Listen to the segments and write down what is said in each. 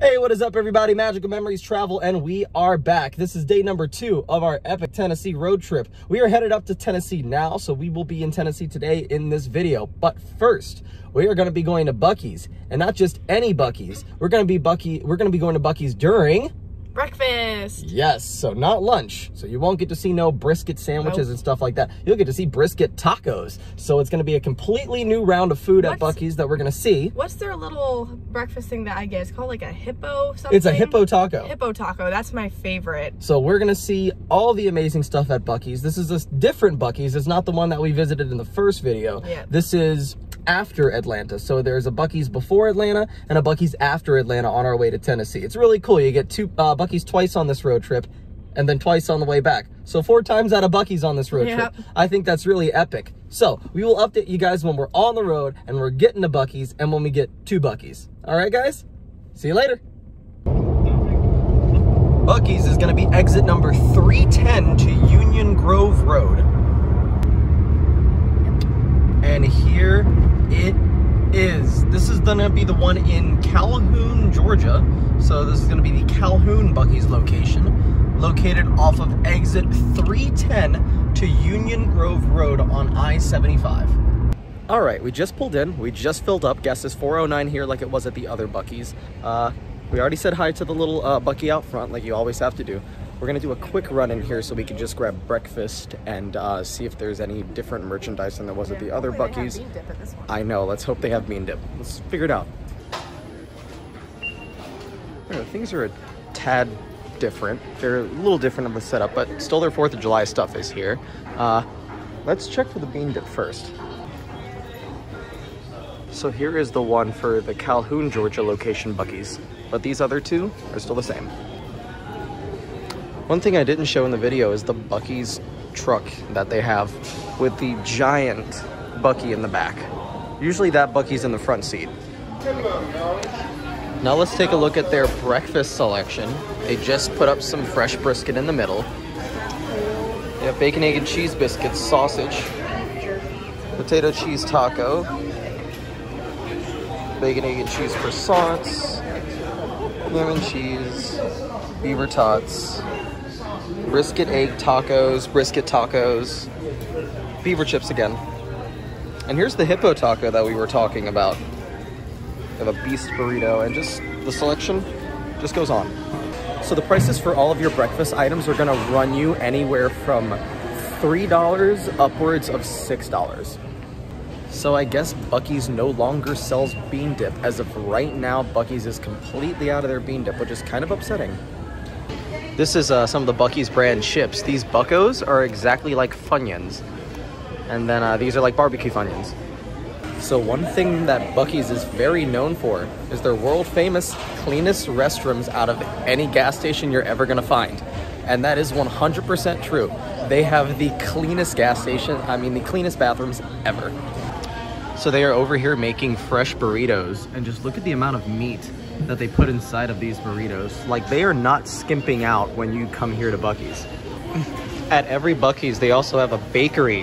Hey, what is up everybody? Magical Memories Travel, and we are back. This is day number 2 of our epic Tennessee road trip. We are headed up to Tennessee now, so we will be in Tennessee today in this video. But first, we are going to be going to Buc-ee's, and not just any Buc-ee's. We're going to be going to Buc-ee's during breakfast. Yes, so not lunch. So you won't get to see no brisket sandwiches and stuff like that. You'll get to see brisket tacos. So it's going to be a completely new round of food at Buc-ee's that we're going to see. What's their little breakfast thing that I get? It's called like a hippo something? It's a hippo taco. Hippo taco. That's my favorite. So we're going to see all the amazing stuff at Buc-ee's. This is a different Buc-ee's. It's not the one that we visited in the first video. Yeah. This is after Atlanta. So there's a Buc-ee's before Atlanta and a Buc-ee's after Atlanta on our way to Tennessee. It's really cool. You get two Buc-ee's twice on this road trip and then twice on the way back. So 4 times out of Buc-ee's on this road trip. I think that's really epic. So we will update you guys when we're on the road and we're getting to Buc-ee's and when we get to Buc-ee's. All right, guys, see you later. Buc-ee's is going to be exit number 310 to Union Grove Road. And here it is. This is gonna be the one in Calhoun, Georgia. So this is gonna be the Calhoun Buc-ee's location, located off of exit 310 to Union Grove Road on I-75. All right, we just pulled in, we just filled up. Guest is 409 here like it was at the other Buc-ee's. We already said hi to the little Buc-ee out front like you always have to do. We're gonna do a quick run in here so we can just grab breakfast and see if there's any different merchandise than there was at the other Buc-ee's. I know, let's hope they have bean dip. Let's figure it out. Know, things are a tad different. They're a little different of the setup, but still their 4th of July stuff is here. Let's check for the bean dip first. So here is the one for the Calhoun, Georgia location Buc-ee's, but these other two are still the same. One thing I didn't show in the video is the Buc-ee's truck that they have with the giant Buc-ee in the back. Usually that Buc-ee's in the front seat. Now let's take a look at their breakfast selection. They just put up some fresh brisket in the middle. They have bacon, egg, and cheese biscuits, sausage, potato cheese taco, bacon, egg, and cheese croissants, lemon cheese, beaver tots, brisket egg tacos, brisket tacos, beaver chips again. And here's the hippo taco that we were talking about. They have a beast burrito, and just the selection just goes on. So the prices for all of your breakfast items are gonna run you anywhere from $3 upwards of $6. So I guess Buc-ee's no longer sells bean dip. As of right now, Buc-ee's is completely out of their bean dip, which is kind of upsetting. This is some of the Buc-ee's brand chips. These Buccos are exactly like Funyuns. And then these are like barbecue Funyuns. So one thing that Buc-ee's is very known for is their world famous cleanest restrooms out of any gas station you're ever gonna find. And that is 100% true. They have the cleanest gas station, I mean the cleanest bathrooms ever. So they are over here making fresh burritos, and just look at the amount of meat that they put inside of these burritos. Like, they are not skimping out when you come here to Buc-ee's. At every Buc-ee's, they also have a bakery,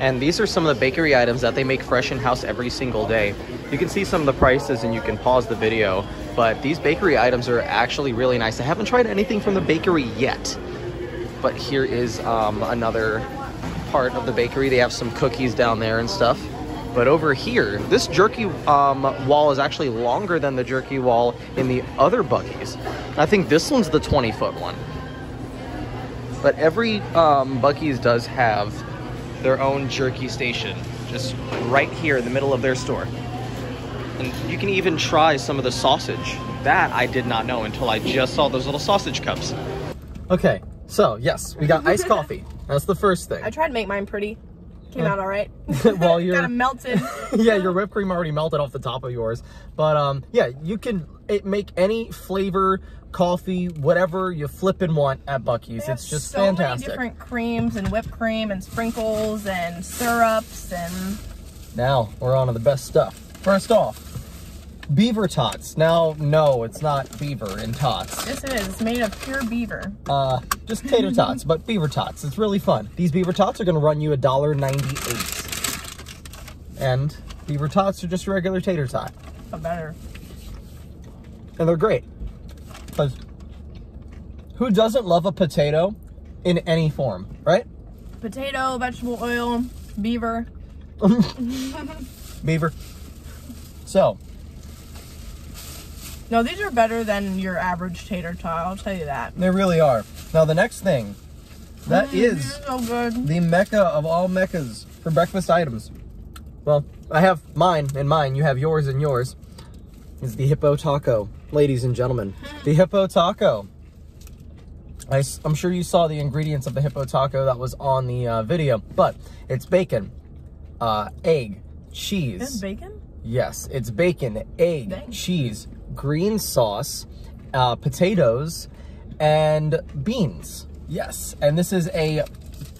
and these are some of the bakery items that they make fresh in-house every single day. You can see some of the prices and you can pause the video, but these bakery items are actually really nice. I haven't tried anything from the bakery yet, but here is another part of the bakery. They have some cookies down there and stuff. But over here, this jerky wall is actually longer than the jerky wall in the other Buc-ee's. I think this one's the 20-foot one. But every Buc-ee's does have their own jerky station, just right here in the middle of their store. And you can even try some of the sausage. That I did not know until I just saw those little sausage cups. Okay, so yes, we got iced coffee. That's the first thing. I tried to make mine pretty. Came out all right. Well, you're kind of melted. Yeah, your whipped cream already melted off the top of yours. But yeah, you can make any flavor coffee, whatever you flippin' want at Buc-ee's. It's just so fantastic. Many different creams and whipped cream and sprinkles and syrups and. Now we're on to the best stuff. First off, beaver tots. Now, no, it's not beaver and tots. This is, it's made of pure beaver. Just tater tots, but beaver tots. It's really fun. These beaver tots are gonna run you $1.98. And beaver tots are just a regular tater tot. But better. and they're great. Because who doesn't love a potato in any form, right? Potato, vegetable oil, beaver. Beaver. So. No, these are better than your average tater tot, I'll tell you that. They really are. Now, the next thing, that is so good. The mecca of all meccas for breakfast items. Well, I have mine and mine. You have yours and yours. Is the Hippo Taco, ladies and gentlemen. The Hippo Taco. I'm sure you saw the ingredients of the Hippo Taco that was on the video, but it's bacon, egg, cheese. Is it bacon? Yes, it's bacon, egg, cheese, green sauce, potatoes, and beans. Yes, and this is a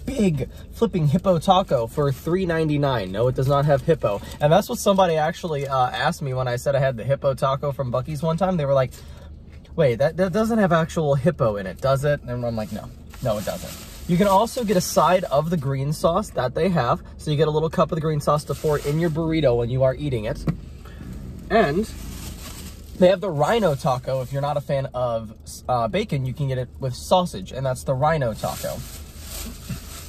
big flipping Hippo Taco for $3.99. No, it does not have hippo. And that's what somebody actually asked me when I said I had the Hippo Taco from Buc-ee's one time. They were like, wait, that doesn't have actual hippo in it, does it? And I'm like, no, it doesn't. You can also get a side of the green sauce that they have. So you get a little cup of the green sauce to pour in your burrito when you are eating it. And they have the Rhino Taco. If you're not a fan of bacon, you can get it with sausage, and that's the Rhino Taco.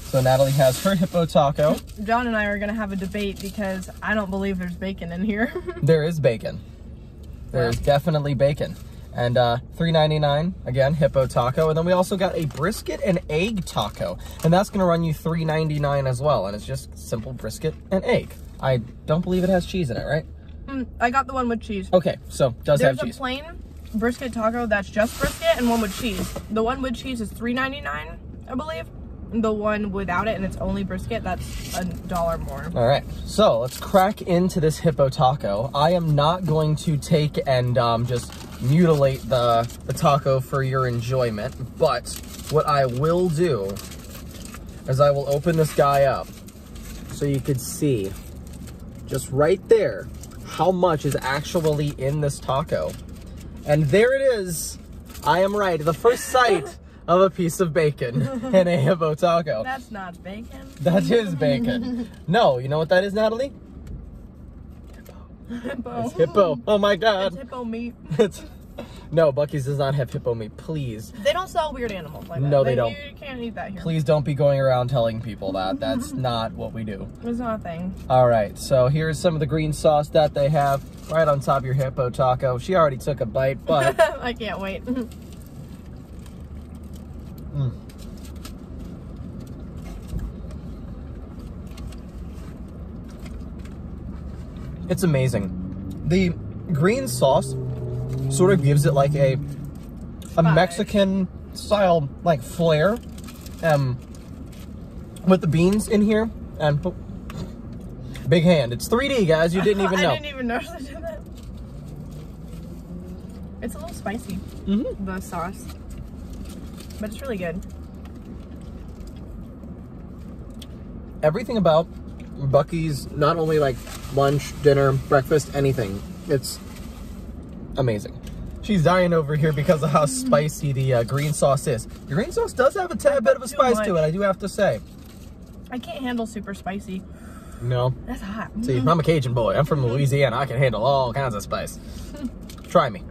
So Natalie has her Hippo Taco. John and I are going to have a debate because I don't believe there's bacon in here. There is bacon. There is definitely bacon. And $3.99, again, Hippo Taco. And then we also got a brisket and egg taco. And that's going to run you $3.99 as well. And it's just simple brisket and egg. I don't believe it has cheese in it, right? I got the one with cheese. Okay, so it does have cheese. There's a plain brisket taco that's just brisket and one with cheese. The one with cheese is $3.99, I believe. The one without it and it's only brisket, that's $1 more. All right, so let's crack into this Hippo Taco. I am not going to take and just mutilate the taco for your enjoyment, but what I will do is I will open this guy up so you could see just right there how much is actually in this taco. And there it is. I am right. The first sight of a piece of bacon and a Hippo Taco. That's not bacon. That is bacon. No, you know what that is, Natalie? Hippo. Hippo. It's hippo. Oh my God. It's hippo meat. No, Buc-ee's does not have hippo meat, please. They don't sell weird animals like that. No, they don't. You can't eat that here. Please don't be going around telling people that. That's not what we do. It's not a thing. All right, so here's some of the green sauce that they have right on top of your Hippo Taco. She already took a bite, but. I can't wait. Mm. It's amazing. The green sauce sort of gives it like a Mexican style like flair, with the beans in here. And big hand. It's 3D, guys. You didn't even know. I didn't even notice I did that. It's a little spicy. Mm-hmm. The sauce. But it's really good. Everything about Buc-ee's, not only like lunch, dinner, breakfast, anything, it's amazing. She's dying over here because of how spicy the green sauce is. The green sauce does have a tad bit of a spice to it, I do have to say. I can't handle super spicy. No. That's hot. See, I'm a Cajun boy. I'm from Louisiana. I can handle all kinds of spice. Try me.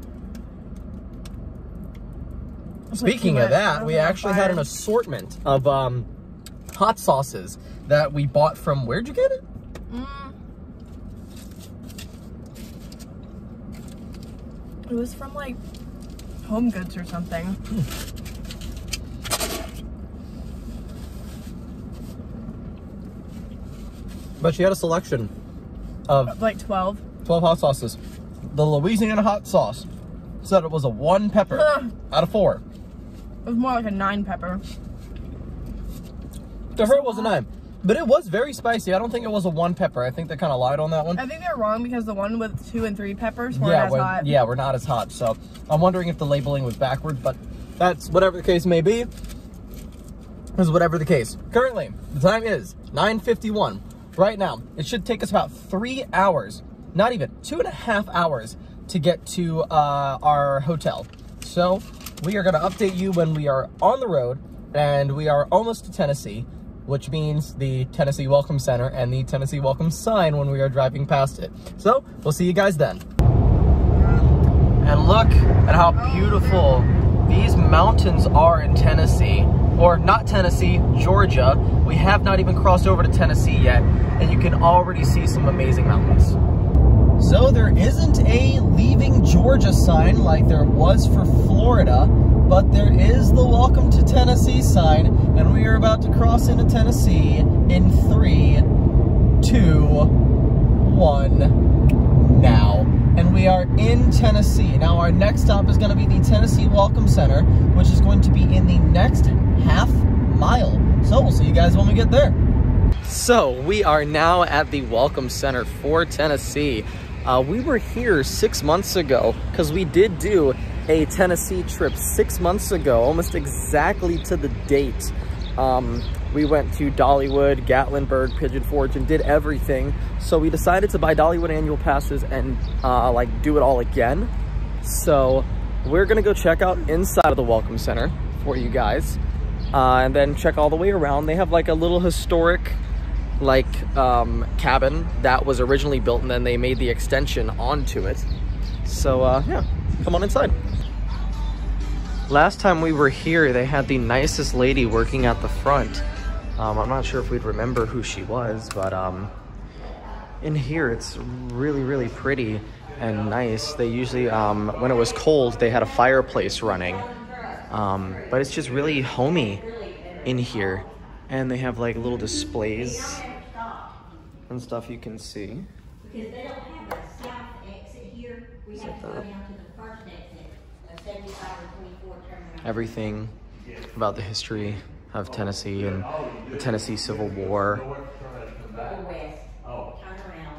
Speaking of that, we actually had an assortment of hot sauces that we bought from, where'd you get it? It was from like Home Goods or something. But she had a selection of like 12 hot sauces. The Louisiana hot sauce said it was a 1 pepper out of 4. It was more like a 9 pepper. To her, it was a 9. But it was very spicy. I don't think it was a 1 pepper. I think they kind of lied on that one. I think they're wrong because the one with 2 and 3 peppers weren't as hot. Yeah, we're not as hot. So I'm wondering if the labeling was backwards, but that's whatever the case may be. Is whatever the case. Currently, the time is 9:51. Right now, it should take us about 3 hours, not even 2.5 hours to get to our hotel. So we are going to update you when we are on the road and we are almost to Tennessee, which means the Tennessee Welcome Center and the Tennessee Welcome sign when we are driving past it. So we'll see you guys then. And look at how beautiful these mountains are in Tennessee, or not Tennessee, Georgia. We have not even crossed over to Tennessee yet, and you can already see some amazing mountains. So there isn't a Leaving Georgia sign like there was for Florida, but there is the Welcome to Tennessee sign, and we are about to cross into Tennessee in 3, 2, 1, now. And we are in Tennessee. Now our next stop is gonna be the Tennessee Welcome Center, which is going to be in the next half mile. So we'll see you guys when we get there. So we are now at the Welcome Center for Tennessee. We were here 6 months ago because we did do a Tennessee trip 6 months ago, almost exactly to the date. We went to Dollywood, Gatlinburg, Pigeon Forge, and did everything. So we decided to buy Dollywood annual passes and like do it all again. So we're gonna go check out inside of the Welcome Center for you guys, and then check all the way around. They have like a little historic like cabin that was originally built, and then they made the extension onto it. So yeah, come on inside. Last time we were here, they had the nicest lady working at the front. I'm not sure if we'd remember who she was, but in here it's really pretty and nice. They usually, when it was cold, they had a fireplace running. But it's just really homey in here. And they have like little displays and stuff you can see. Because they don't have a south exit here. We have to go down to the first exit. Everything about the history of Tennessee and the Tennessee Civil War. A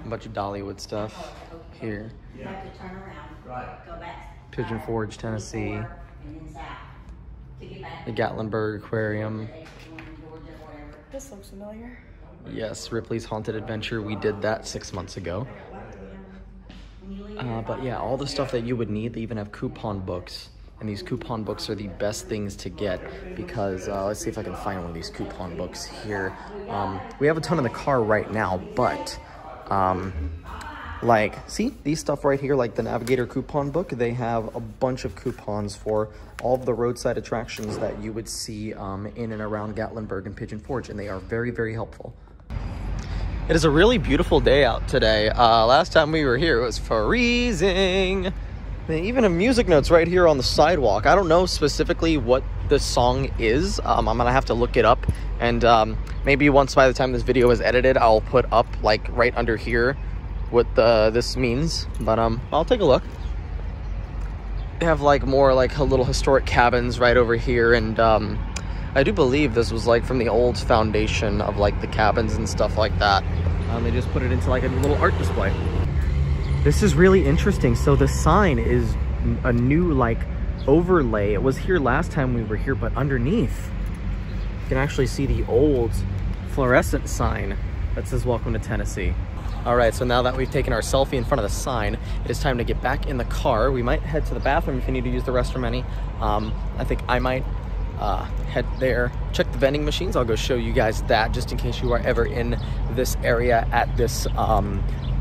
bunch of Dollywood stuff here. Pigeon Forge, Tennessee. The Gatlinburg Aquarium. This looks familiar. Yes, Ripley's Haunted Adventure. We did that 6 months ago. But yeah, all the stuff that you would need. They even have coupon books, and these coupon books are the best things to get because let's see if I can find one of these coupon books here. We have a ton in the car right now, but like, see these stuff right here, like the Navigator coupon book. They have a bunch of coupons for all of the roadside attractions that you would see in and around Gatlinburg and Pigeon Forge, and they are very helpful. It is a really beautiful day out today. Last time we were here, it was freezing. They even have music notes right here on the sidewalk. I don't know specifically what the song is. I'm gonna have to look it up. And maybe once by the time this video is edited, I'll put up like right under here what this means. But I'll take a look. They have like more like little historic cabins right over here. And I do believe this was like from the old foundation of like the cabins and stuff like that. They just put it into like a little art display. This is really interesting. So the sign is a new like overlay. It was here last time we were here, but underneath you can actually see the old fluorescent sign that says Welcome to Tennessee. All right, so now that we've taken our selfie in front of the sign, it is time to get back in the car. We might head to the bathroom if you need to use the restroom any. I think I might. Head there, check the vending machines. I'll go show you guys that just in case you are ever in this area at this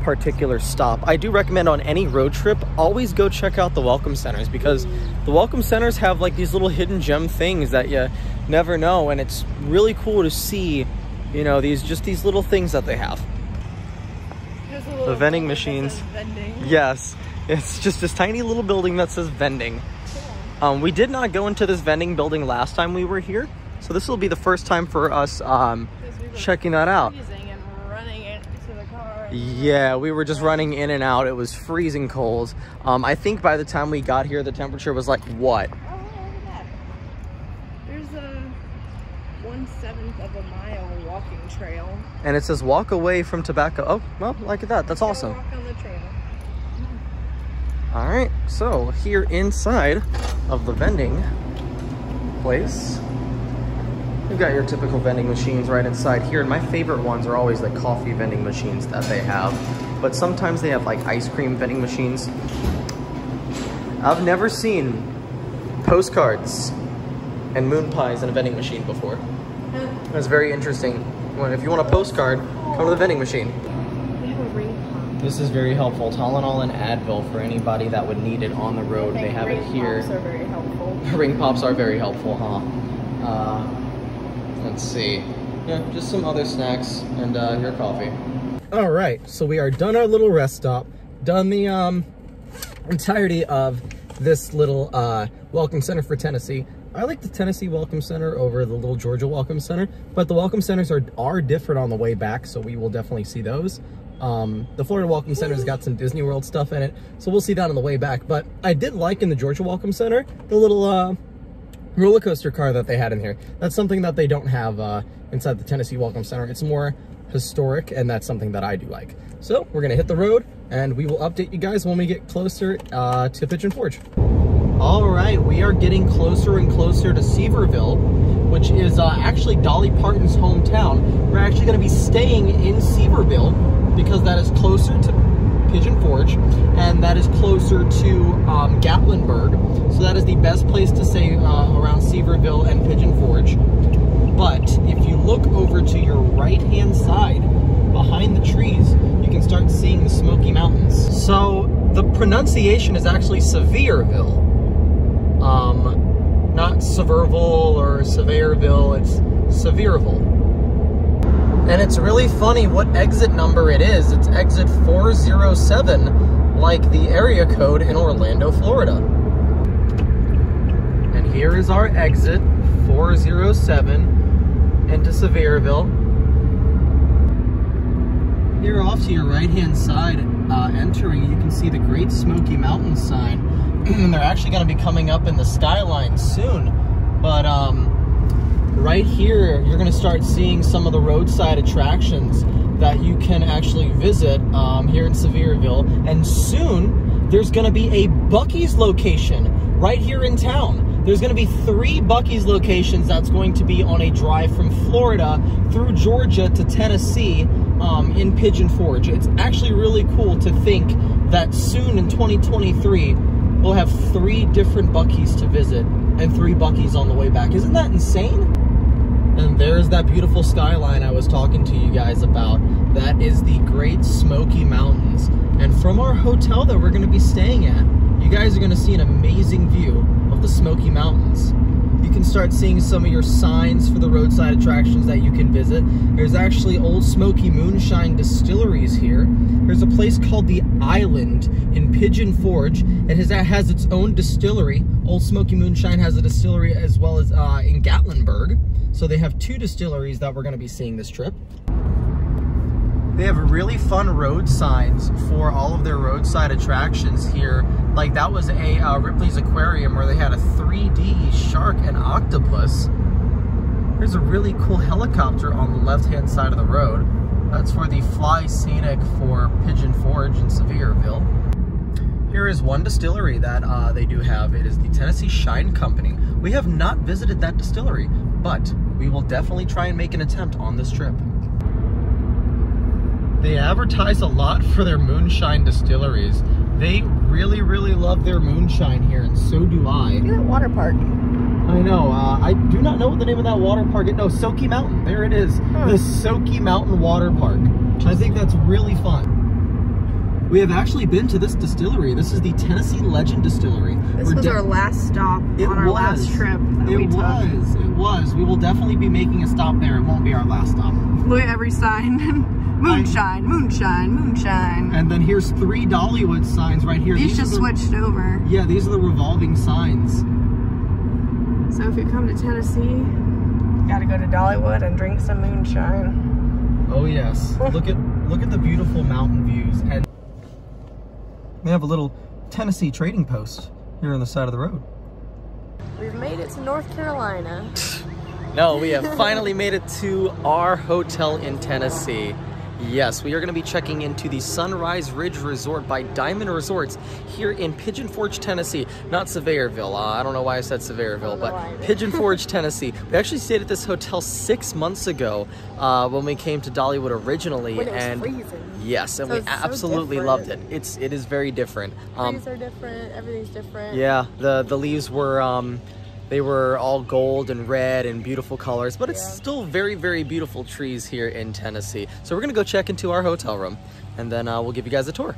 particular stop. I do recommend on any road trip, always go check out the Welcome Centers, because the Welcome Centers have like these little hidden gem things that you never know, and it's really cool to see, you know, these little things that they have. The vending machines. Yes, it's just this tiny little building that says vending. We did not go into this vending building last time we were here, so this will be the first time for us checking that out. And running into the car. Yeah, we were just running in and out. It was freezing cold. I think by the time we got here, the temperature was like what? Oh, look at that. There's a 1/7 of a mile walking trail. And it says walk away from tobacco. Oh, well, look at that. That's awesome. Walk on the trail. All right, so here inside of the vending place, you've got your typical vending machines right inside here. And my favorite ones are always the coffee vending machines that they have, but sometimes they have like ice cream vending machines. I've never seen postcards and moon pies in a vending machine before. That's very interesting. If you want a postcard, come to the vending machine. This is very helpful. Tylenol and Advil for anybody that would need it on the road. They have it here. Ring pops are very helpful. Ring pops are very helpful, huh? Let's see. Yeah, just some other snacks and your coffee. All right, so we are done our little rest stop, done the entirety of this little Welcome Center for Tennessee. I like the Tennessee Welcome Center over the little Georgia Welcome Center, but the Welcome Centers are different on the way back, so we will definitely see those. The Florida Welcome Center's got some Disney World stuff in it, so we'll see that on the way back. But I did like in the Georgia Welcome Center, the little roller coaster car that they had in here. That's something that they don't have inside the Tennessee Welcome Center. It's more historic, and that's something that I do like. So we're gonna hit the road, and we will update you guys when we get closer to Pigeon Forge. All right, we are getting closer and closer to Sevierville, which is actually Dolly Parton's hometown. We're actually going to be staying in Sevierville because that is closer to Pigeon Forge and that is closer to Gatlinburg. So that is the best place to stay around Sevierville and Pigeon Forge. But if you look over to your right-hand side, behind the trees, you can start seeing the Smoky Mountains. So the pronunciation is actually Sevierville. Not Sevierville or Sevierville, it's Sevierville. And it's really funny what exit number it is. It's exit 407, like the area code in Orlando, Florida. And here is our exit 407 into Sevierville. Here off to your right-hand side, entering, you can see the Great Smoky Mountains sign. And they're actually going to be coming up in the skyline soon, but right here you're going to start seeing some of the roadside attractions that you can actually visit here in Sevierville. And soon there's going to be a Buc-ee's location right here in town. There's going to be 3 Buc-ee's locations that's going to be on a drive from Florida through Georgia to Tennessee in Pigeon Forge. It's actually really cool to think that soon in 2023 we'll have 3 different Buc-ee's to visit and 3 Buc-ee's on the way back. Isn't that insane? And there's that beautiful skyline I was talking to you guys about. That is the Great Smoky Mountains. And from our hotel that we're gonna be staying at, you guys are gonna see an amazing view of the Smoky Mountains. You can start seeing some of your signs for the roadside attractions that you can visit. There's actually Old Smoky Moonshine distilleries here. There's a place called The Island in Pigeon Forge. It has its own distillery. Old Smoky Moonshine has a distillery as well as in Gatlinburg. So they have 2 distilleries that we're going to be seeing this trip. They have really fun road signs for all of their roadside attractions here. Like that was a Ripley's Aquarium where they had a 3D shark and octopus. There's a really cool helicopter on the left-hand side of the road. That's for the Fly Scenic for Pigeon Forge in Sevierville. Here is one distillery that they do have. It is the Tennessee Shine Company. We have not visited that distillery, but we will definitely try and make an attempt on this trip. They advertise a lot for their moonshine distilleries. They really, really love their moonshine here, and so do I. Look at that water park. I know. I do not know what the name of that water park is. No, Soaky Mountain. There it is. Huh. The Soaky Mountain Water Park. I think that's really fun. We have actually been to this distillery. This is the Tennessee Legend Distillery. This was our last stop on our last trip that we took. It was. We will definitely be making a stop there. It won't be our last stop. Look at every sign. Moonshine, moonshine, moonshine. And then here's 3 Dollywood signs right here. These just switched over. Yeah, these are the revolving signs. So if you come to Tennessee, you gotta go to Dollywood and drink some moonshine. Oh yes. Look at the beautiful mountain views. And we have a little Tennessee trading post here on the side of the road. We've made it to North Carolina. No, we have finally made it to our hotel in Tennessee. Yes, we are going to be checking into the Sunrise Ridge Resort by Diamond Resorts here in Pigeon Forge, Tennessee. Not Sevierville. I don't know why I said Sevierville, but Pigeon Forge, Tennessee. We actually stayed at this hotel 6 months ago when we came to Dollywood originally. When it was freezing. Yes, and so we absolutely loved it. It is very different. Trees are different. Everything's different. Yeah, the leaves were... They were all gold and red and beautiful colors, but it's still very, very beautiful trees here in Tennessee. So we're gonna go check into our hotel room. and then we'll give you guys a tour.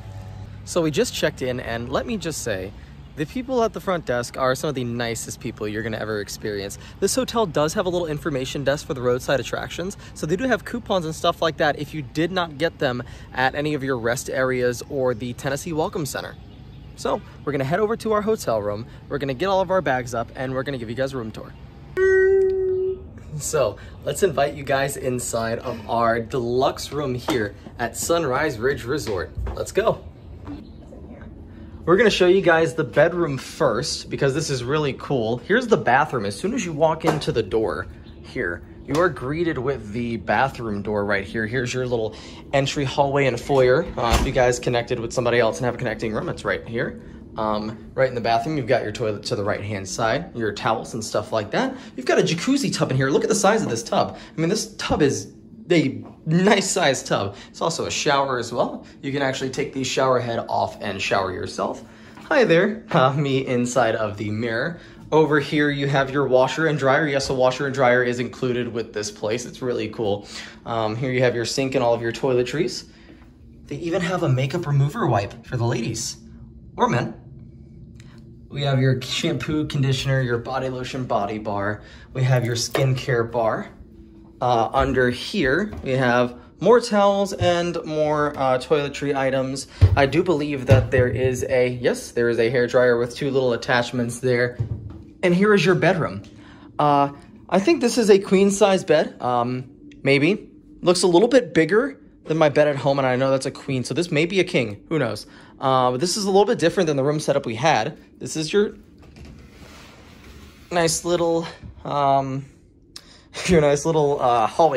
So we just checked in, and let me just say, the people at the front desk are some of the nicest people you're gonna ever experience. This hotel does have a little information desk for the roadside attractions, so they do have coupons and stuff like that if you did not get them at any of your rest areas or the Tennessee Welcome Center. So we're gonna head over to our hotel room, we're gonna get all of our bags up, and we're gonna give you guys a room tour. So let's invite you guys inside of our deluxe room here at Sunrise Ridge Resort. Let's go. We're gonna show you guys the bedroom first because this is really cool. Here's the bathroom. As soon as you walk into the door here, you are greeted with the bathroom door right here. Here's your little entry hallway and foyer. If you guys connected with somebody else and have a connecting room, it's right here. Right in the bathroom, you've got your toilet to the right-hand side, your towels and stuff like that. You've got a jacuzzi tub in here. Look at the size of this tub. I mean, this tub is a nice size tub. It's also a shower as well. You can actually take the shower head off and shower yourself. Hi there, me inside of the mirror. Over here, you have your washer and dryer. Yes, a washer and dryer is included with this place. It's really cool. Here you have your sink and all of your toiletries. They even have a makeup remover wipe for the ladies or men. We have your shampoo, conditioner, your body lotion, body bar. We have your skincare bar. Under here, we have more towels and more toiletry items. I do believe that there is a, yes, there is a hairdryer with two little attachments there. And here is your bedroom. I think this is a queen size bed, maybe. Looks a little bit bigger than my bed at home, and I know that's a queen, so this may be a king, who knows. But this is a little bit different than the room setup we had. This is your nice little, hallway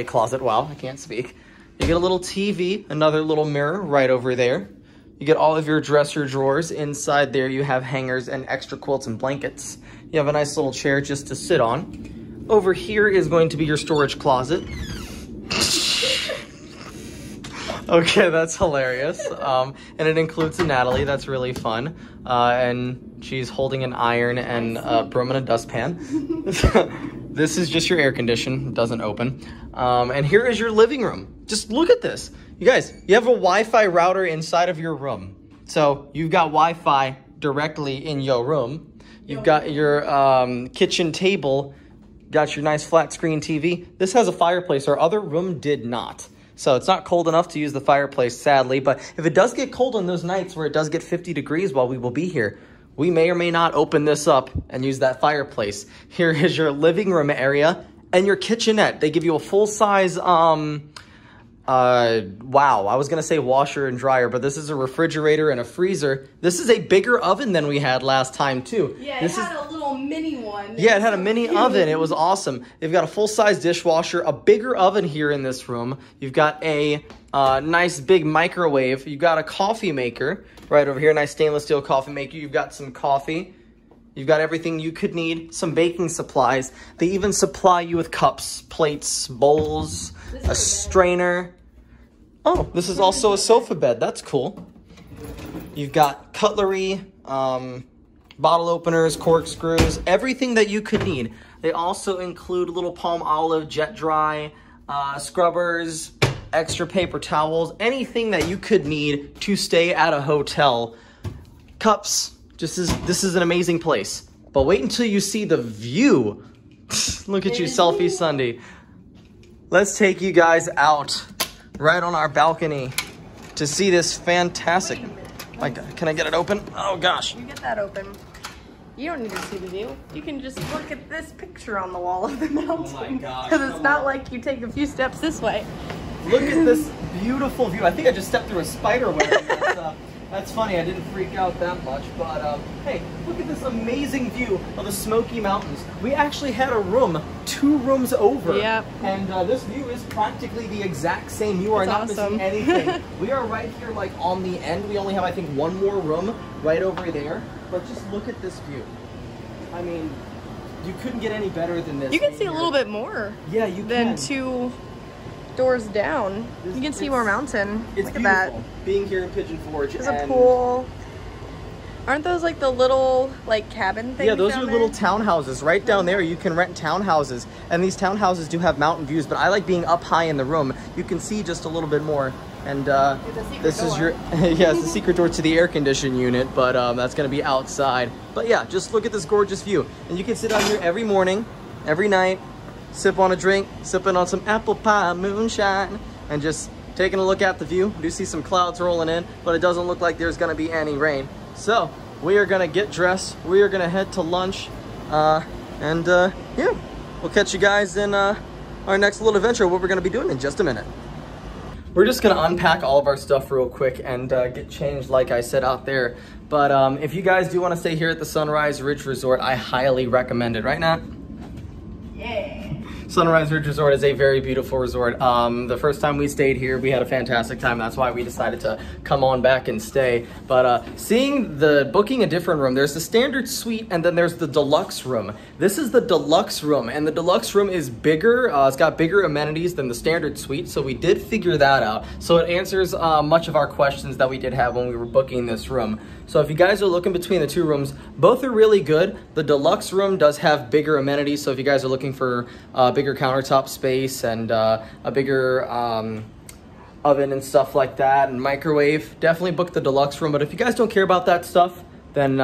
closet. Wow, I can't speak. You get a little TV, another little mirror right over there. You get all of your dresser drawers. Inside there, you have hangers and extra quilts and blankets. You have a nice little chair just to sit on. Over here is going to be your storage closet. Okay, that's hilarious. And it includes a Natalie. That's really fun. And she's holding an iron and a broom and a dustpan. This is just your air condition. It doesn't open. And here is your living room. Just look at this. You guys, you have a Wi-Fi router inside of your room. So you've got Wi-Fi directly in your room. You've got your kitchen table. Got your nice flat screen TV. This has a fireplace. Our other room did not. So it's not cold enough to use the fireplace, sadly, but if it does get cold on those nights where it does get 50 degrees while we will be here, we may or may not open this up and use that fireplace. Here is your living room area and your kitchenette. They give you a full-size, wow, I was gonna say washer and dryer, but this is a refrigerator and a freezer. This is a bigger oven than we had last time, too. Yeah, this had a little mini one. Yeah, it had a mini oven. It was awesome. They've got a full-size dishwasher, a bigger oven here in this room. You've got a nice big microwave. You've got a coffee maker right over here, a nice stainless steel coffee maker. You've got some coffee. You've got everything you could need, some baking supplies. They even supply you with cups, plates, bowls, a strainer. Oh, this is also a sofa bed. That's cool. You've got cutlery, bottle openers, corkscrews, everything that you could need. They also include little palm olive, jet dry, scrubbers, extra paper towels, anything that you could need to stay at a hotel. Cups, this is an amazing place. But wait until you see the view. Look at you, selfie Sunday. Let's take you guys out right on our balcony to see this fantastic. Like, can I get it open? Oh gosh. You get that open. You don't need to see the view. You can just look at this picture on the wall of the mountain. Oh my gosh. Because it's not like you take a few steps this way. Look at this beautiful view. I think I just stepped through a spider web. That's funny, I didn't freak out that much, but hey, look at this amazing view of the Smoky Mountains. We actually had a room, 2 rooms over, yep. And this view is practically the exact same. You are not missing anything. We are right here, like on the end. We only have, I think, 1 more room right over there, but just look at this view. I mean, you couldn't get any better than this. You can see a little bit more. Yeah, you can. Than 2 doors down. You can see more mountain. Look at that. Being here in Pigeon Forge. There's a pool. Aren't those like the little like cabin things? Yeah, those are little townhouses. Right down there you can rent townhouses. And these townhouses do have mountain views, but I like being up high in the room. You can see just a little bit more And this is your yeah, it's the secret door to the air conditioned unit, but that's gonna be outside. But yeah, just look at this gorgeous view. And you can sit down here every morning, every night, sip on a drink, sipping on some apple pie moonshine, and just taking a look at the view. I do see some clouds rolling in, but it doesn't look like there's gonna be any rain. So we are gonna get dressed, we are gonna head to lunch, and yeah, we'll catch you guys in our next little adventure, what we're gonna be doing in just a minute. We're just gonna unpack all of our stuff real quick and get changed like I said out there. But if you guys do wanna stay here at the Sunrise Ridge Resort, I highly recommend it, right Nat? Yeah. Sunrise Ridge Resort is a very beautiful resort. The first time we stayed here, we had a fantastic time. That's why we decided to come on back and stay. But seeing the booking a different room, there's the standard suite and then there's the deluxe room. This is the deluxe room and the deluxe room is bigger. It's got bigger amenities than the standard suite. So we did figure that out. So it answers much of our questions that we did have when we were booking this room. So if you guys are looking between the two rooms, both are really good. The deluxe room does have bigger amenities. So if you guys are looking for bigger countertop space and a bigger oven and stuff like that and microwave, definitely book the deluxe room. But if you guys don't care about that stuff, then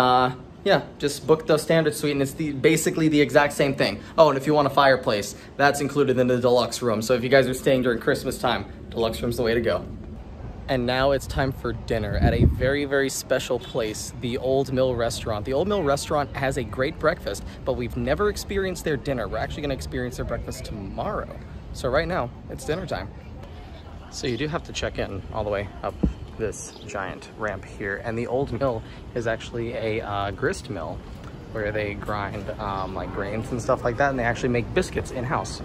yeah, just book the standard suite and it's basically the exact same thing. Oh, and if you want a fireplace, that's included in the deluxe room. So if you guys are staying during Christmas time, deluxe room's the way to go. And now it's time for dinner at a very, very special place, the Old Mill Restaurant. The Old Mill Restaurant has a great breakfast, but we've never experienced their dinner. We're actually gonna experience their breakfast tomorrow. So right now, it's dinner time. So you do have to check in all the way up this giant ramp here. And the Old Mill is actually a grist mill where they grind like grains and stuff like that. And they actually make biscuits in-house.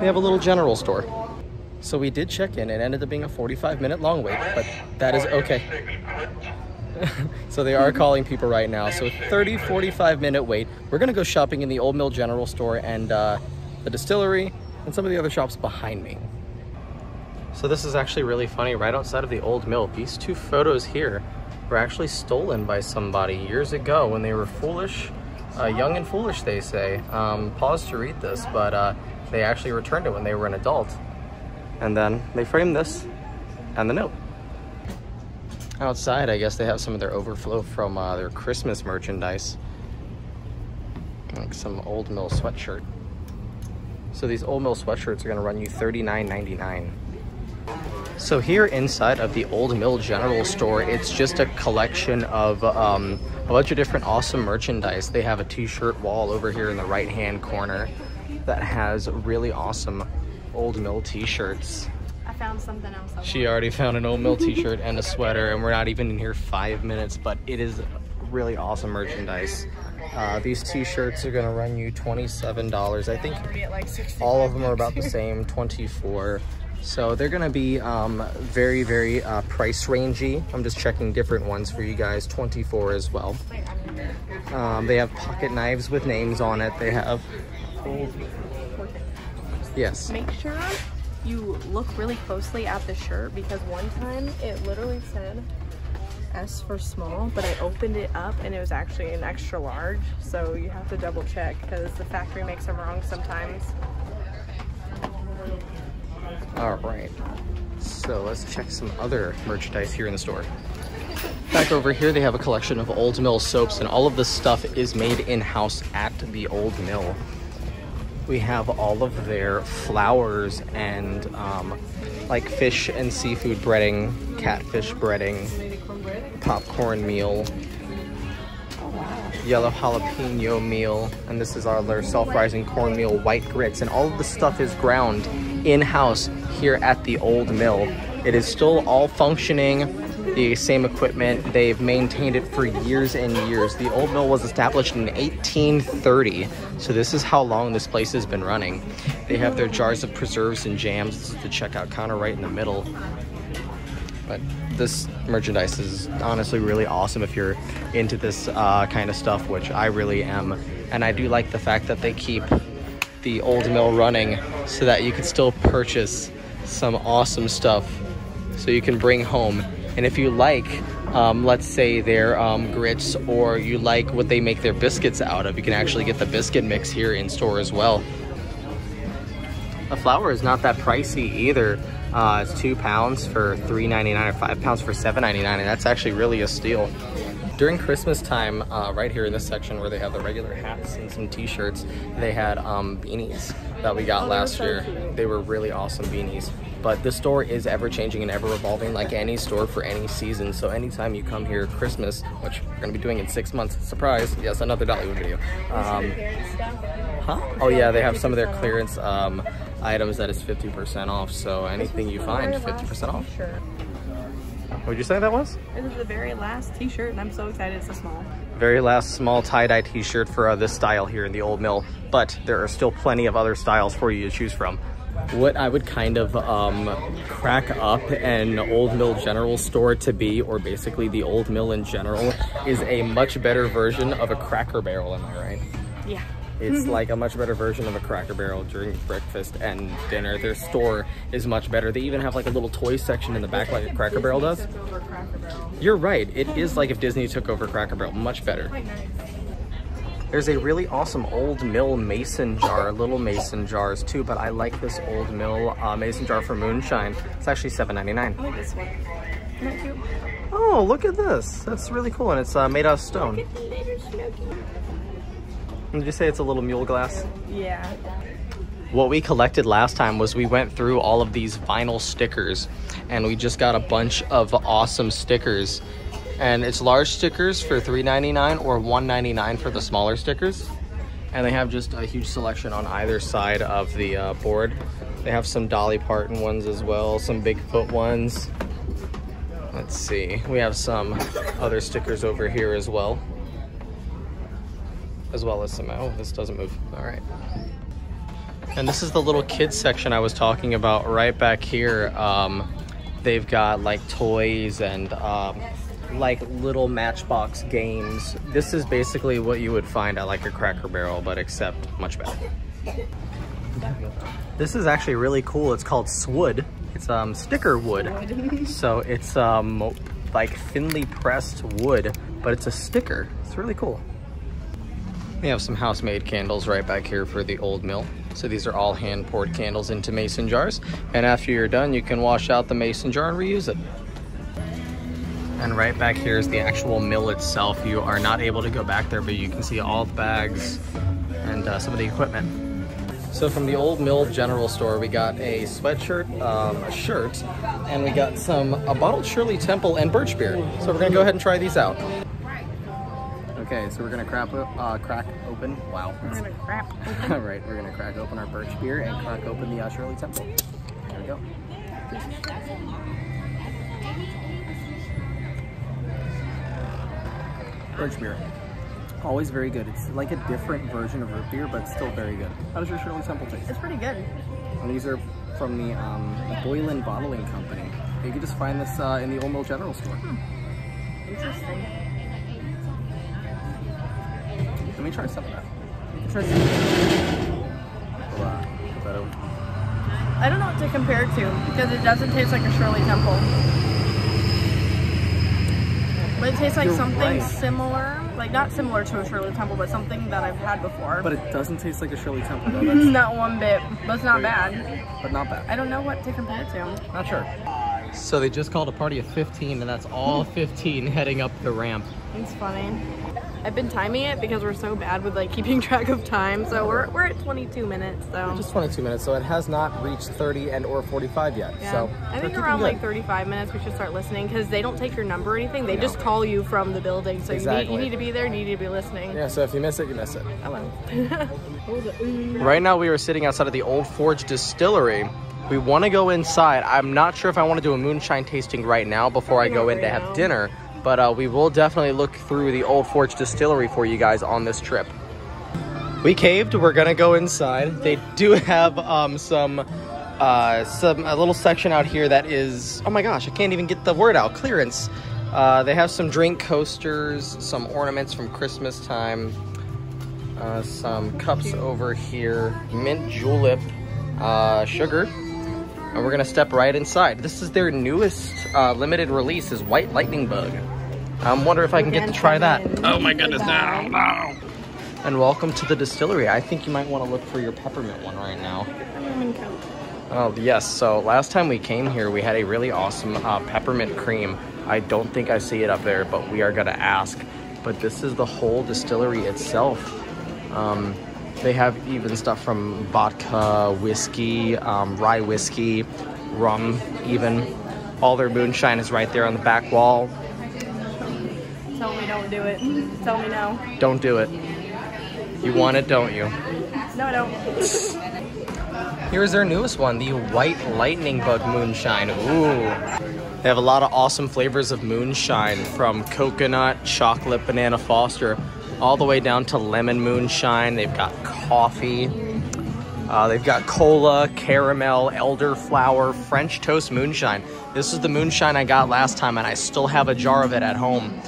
They have a little general store. So we did check in, and ended up being a 45-minute long wait, but that is okay. So they are calling people right now. So 30, 45-minute wait. We're gonna go shopping in the Old Mill General Store and the distillery and some of the other shops behind me. So this is actually really funny. Right outside of the Old Mill, these two photos here were actually stolen by somebody years ago when they were foolish, young and foolish, they say. Pause to read this, but they actually returned it when they were an adult. And then they frame this and the note. Outside, I guess they have some of their overflow from their Christmas merchandise. Like some Old Mill sweatshirt. So these Old Mill sweatshirts are gonna run you $39.99. So here inside of the Old Mill General Store, it's just a collection of a bunch of different awesome merchandise. They have a t-shirt wall over here in the right-hand corner that has really awesome Old Mill t-shirts. I found something else. She already found an Old Mill t-shirt and a sweater, and we're not even in here 5 minutes, but it is really awesome merchandise. These t-shirts are gonna run you $27. I think all of them are about the same, 24. So they're gonna be very, very price rangy. I'm just checking different ones for you guys, 24 as well. They have pocket knives with names on it. They have yes. Make sure you look really closely at the shirt because one time it literally said S for small, but I opened it up and it was actually an extra large. So you have to double check because the factory makes them wrong sometimes. All right. So let's check some other merchandise here in the store. Back over here, they have a collection of Old Mill soaps and all of this stuff is made in-house at the Old Mill. We have all of their flowers and like fish and seafood breading, catfish breading, popcorn meal, yellow jalapeno meal, and this is our self-rising cornmeal white grits. And all of this stuff is ground in-house here at the Old Mill. It is still all functioning, the same equipment. They've maintained it for years and years. The Old Mill was established in 1830. So this is how long this place has been running. They have their jars of preserves and jams. This is the checkout counter right in the middle. But this merchandise is honestly really awesome if you're into this kind of stuff, which I really am. And I do like the fact that they keep the Old Mill running so that you can still purchase some awesome stuff so you can bring home. And if you like, let's say their grits, or you like what they make their biscuits out of, you can actually get the biscuit mix here in store as well. The flour is not that pricey either. It's 2 pounds for $3.99 or 5 pounds for $7.99, and that's actually really a steal. During Christmas time, right here in this section where they have the regular hats and some t-shirts, they had beanies that we got last year. They were really awesome beanies. But the store is ever changing and ever revolving, like any store for any season. So anytime you come here Christmas, which we're gonna be doing in 6 months, surprise, yes, another Dollywood video. Oh yeah, they have some of their clearance items that is 50% off. So anything you find, 50% off. What'd you say that was? It was the very last t-shirt, and I'm so excited it's a small. Very last small tie-dye t-shirt for this style here in the Old Mill, but there are still plenty of other styles for you to choose from. What I would kind of crack up an Old Mill General store to be, or basically the Old Mill in general, is a much better version of a Cracker Barrel, am I right? Yeah. It's like a much better version of a Cracker Barrel during breakfast and dinner. Their store is much better. They even have like a little toy section in the back, like Cracker Barrel does. You're right. It is like if Disney took over Cracker Barrel. Much better. There's a really awesome Old Mill mason jar, little mason jars too, but I like this Old Mill mason jar for moonshine. It's actually $7.99. I like this one. Isn't that cute? Oh, look at this. That's really cool, and it's made out of stone. Look at the little Snooki. Did you say it's a little mule glass? Yeah. What we collected last time was we went through all of these vinyl stickers, and we just got a bunch of awesome stickers. And it's large stickers for $3.99 or $1.99 for the smaller stickers. And they have just a huge selection on either side of the board. They have some Dolly Parton ones as well, some Bigfoot ones. Let's see, we have some other stickers over here as well. As well as some, oh, this doesn't move, all right. And this is the little kids section I was talking about right back here. They've got like toys and like little Matchbox games. This is basically what you would find at like a Cracker Barrel, but except much better. This is actually really cool. It's called Swood. It's sticker wood. So it's like thinly pressed wood, but it's a sticker. It's really cool. We have some house-made candles right back here for the Old Mill. So these are all hand-poured candles into mason jars. And after you're done, you can wash out the mason jar and reuse it. And right back here is the actual mill itself. You are not able to go back there, but you can see all the bags and some of the equipment. So from the Old Mill General Store, we got a sweatshirt, a shirt, and we got a bottled Shirley Temple and birch beer. So we're gonna go ahead and try these out. Okay, so we're gonna crack open. Wow. All right, we're gonna crack open our birch beer and crack open the Shirley Temple. There we go. Birch beer, always very good. It's like a different version of root beer, but still very good. How does your Shirley Temple taste? It's pretty good. And these are from the Boylan Bottling Company. You can just find this in the Old Mill General Store. Hmm. Interesting. Let me try some of that. I don't know what to compare it to, because it doesn't taste like a Shirley Temple. But it tastes like something similar, like not similar to a Shirley Temple, but something that I've had before. But it doesn't taste like a Shirley Temple though. That's not one bit, but it's not bad. But not bad. I don't know what to compare it to. Not sure. So they just called a party of 15, and that's all 15 heading up the ramp. It's funny. I've been timing it because we're so bad with like keeping track of time. So we're at 22 minutes. So just 22 minutes. So it has not reached 30 and or 45 yet. Yeah. So I think around like 35 minutes we should start listening, because they don't take your number or anything. They just call you from the building. So you need to be there. You need to be listening. Yeah. So if you miss it, you miss it. Hello. Right now we are sitting outside of the Old Forge Distillery. We want to go inside. I'm not sure if I want to do a moonshine tasting right now before I go in to have dinner. But we will definitely look through the Old Forge Distillery for you guys on this trip. We caved, we're gonna go inside. They do have a little section out here that is, oh my gosh, I can't even get the word out, clearance. They have some drink coasters, some ornaments from Christmas time, some cups over here, mint julep, sugar. And we're gonna step right inside. This is their newest limited release, is White Lightning Bug. I'm wondering if I can get to try that. Oh my goodness, no. And welcome to the distillery. I think you might want to look for your peppermint one right now. Oh, yes. So last time we came here, we had a really awesome peppermint cream. I don't think I see it up there, but we are going to ask. But this is the whole distillery itself. They have even stuff from vodka, whiskey, rye whiskey, rum even. All their moonshine is right there on the back wall. Tell me don't do it. Tell me no. Don't do it. You want it, don't you? No, I don't. Here's their newest one, the White Lightning Bug Moonshine. Ooh. They have a lot of awesome flavors of moonshine, from coconut, chocolate, banana foster, all the way down to lemon moonshine. They've got coffee. They've got cola, caramel, elderflower, French toast moonshine. This is the moonshine I got last time, and I still have a jar of it at home.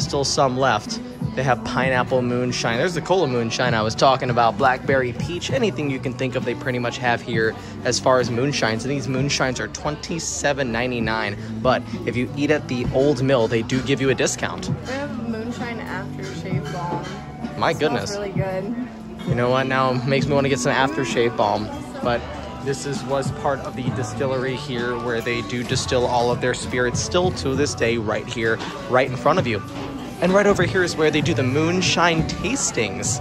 Still some left. They have pineapple moonshine. There's the cola moonshine I was talking about. Blackberry, peach, anything you can think of they pretty much have here as far as moonshines. And these moonshines are $27.99. But if you eat at the Old Mill, they do give you a discount. They have moonshine aftershave balm. My goodness. Really good. You know what? Now it makes me want to get some aftershave balm. But this was part of the distillery here, where they do distill all of their spirits still to this day right here, right in front of you. And right over here is where they do the moonshine tastings.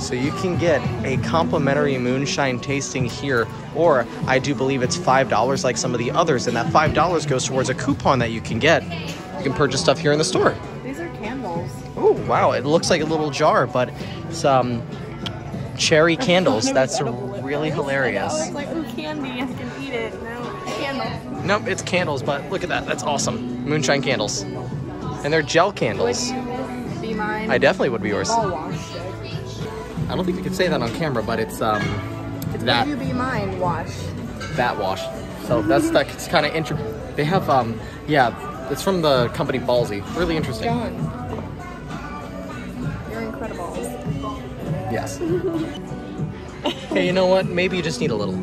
So you can get a complimentary moonshine tasting here, or I do believe it's $5 like some of the others, and that $5 goes towards a coupon that you can get. You can purchase stuff here in the store. These are candles. Oh, wow, it looks like a little jar, but it's cherry candles. That's really hilarious. I was like, ooh, candy, I can eat it. No, candles. Nope, it's candles, but look at that, that's awesome. Moonshine candles. And they're gel candles. Would you be mine? I definitely would be yours. I'll wash it. I don't think we could say that on camera, but it's that. Would you be mine? Wash. That wash. So that's kind of interesting. They have yeah, it's from the company Ballsy. Really interesting. John, you're incredible. Yes. Hey, you know what? Maybe you just need a little.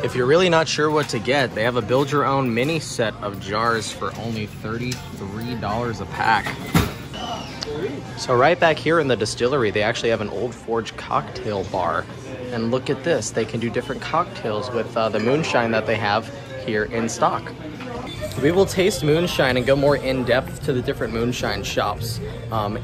If you're really not sure what to get, they have a build your own mini set of jars for only $33 a pack. So right back here in the distillery, they actually have an Old Forge cocktail bar. And look at this, they can do different cocktails with the moonshine that they have here in stock. We will taste moonshine and go more in depth to the different moonshine shops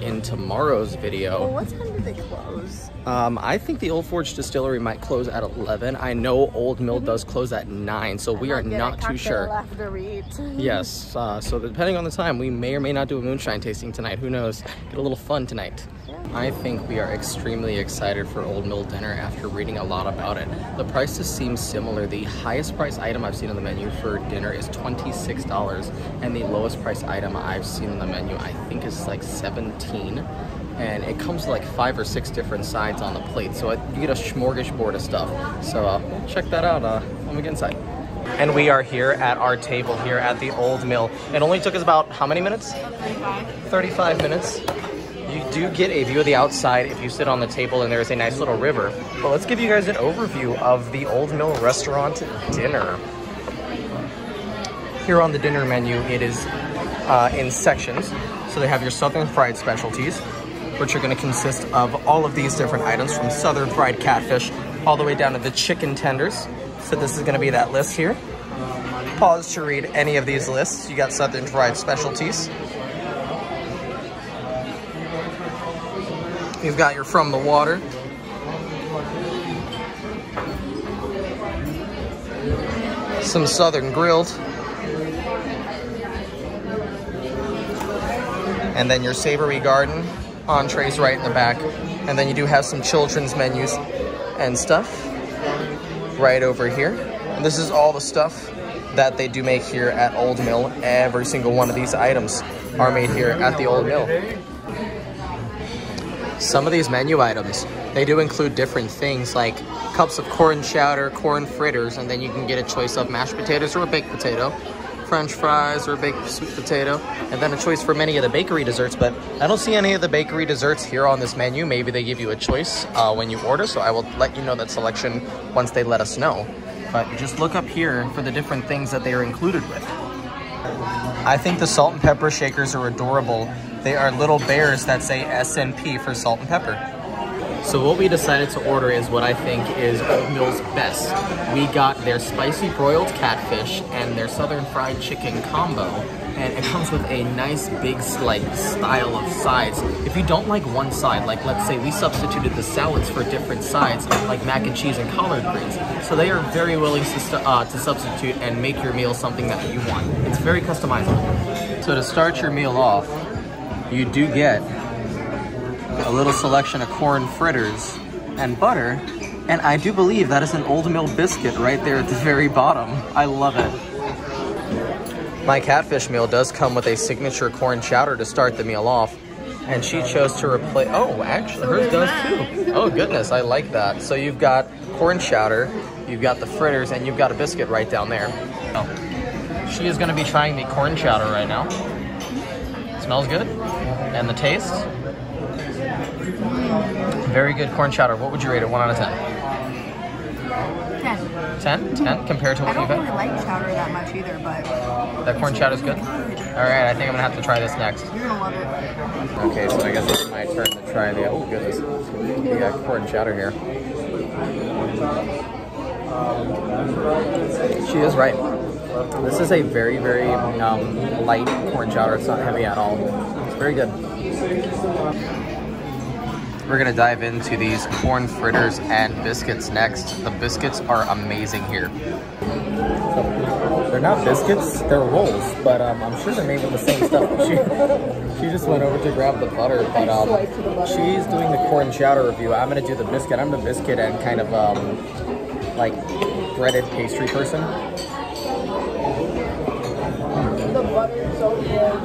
in tomorrow's video. Well, what time do they close? I think the Old Forge Distillery might close at 11. I know Old Mill does close at 9, so we are not too sure. After we eat. Yes, so depending on the time, we may or may not do a moonshine tasting tonight. Who knows? Get a little fun tonight. I think we are extremely excited for Old Mill dinner after reading a lot about it. The prices seem similar. The highest price item I've seen on the menu for dinner is $26, and the lowest price item I've seen on the menu I think is like $17, and it comes to like 5 or 6 different sides on the plate, so you get a smorgasbord of stuff. So check that out when we get inside. And we are here at our table here at the Old Mill. It only took us about how many minutes? 35 minutes. You do get a view of the outside if you sit on the table, and there's a nice little river. But let's give you guys an overview of the Old Mill Restaurant dinner. Here on the dinner menu, it is in sections. So they have your Southern fried specialties, which are going to consist of all of these different items, from Southern fried catfish all the way down to the chicken tenders. So this is going to be that list here. Pause to read any of these lists. You got Southern fried specialties. You've got your from the water. Some Southern grilled. And then your savory garden. Entrees right in the back. And then you do have some children's menus and stuff right over here. And this is all the stuff that they do make here at Old Mill. Every single one of these items are made here at the Old Mill. Some of these menu items, they do include different things like cups of corn chowder, corn fritters, and then you can get a choice of mashed potatoes or a baked potato, French fries or a baked sweet potato, and then a choice for many of the bakery desserts. But I don't see any of the bakery desserts here on this menu. Maybe they give you a choice when you order, so I will let you know that selection once they let us know. But just look up here for the different things that they are included with. I think the salt and pepper shakers are adorable. They are little bears that say S&P for salt and pepper. So what we decided to order is what I think is Old Mill's best. We got their spicy broiled catfish and their southern fried chicken combo, and it comes with a nice big like style of sides. If you don't like one side, like let's say we substituted the salads for different sides like mac and cheese and collard greens, so they are very willing to substitute and make your meal something that you want. It's very customizable. So to start your meal off, you do get a little selection of corn fritters and butter, and I do believe that is an Old Mill biscuit right there at the very bottom. I love it. My catfish meal does come with a signature corn chowder to start the meal off, and she chose to replace, oh, actually, hers does too. Oh, goodness, I like that. So you've got corn chowder, you've got the fritters, and you've got a biscuit right down there. Oh. She is gonna be trying the corn chowder right now. It smells good, and the taste? Very good corn chowder. What would you rate it, 1 out of 10? 10? Compared to what you've had? I don't really like chowder that much either, but... That corn chowder's good? Alright, I think I'm gonna have to try this next. You're gonna love it. Okay, so I guess it's my turn to try the... Oh, goodness. We got corn chowder here. She is right. This is a very, very light corn chowder. It's not heavy at all. It's very good. We're gonna dive into these corn fritters and biscuits next. The biscuits are amazing here. They're not biscuits, they're rolls, but I'm sure they're made with the same stuff. She just went over to grab the butter, but she's doing the corn chowder review. I'm gonna do the biscuit. I'm the biscuit and kind of like breaded pastry person. The butter is so good.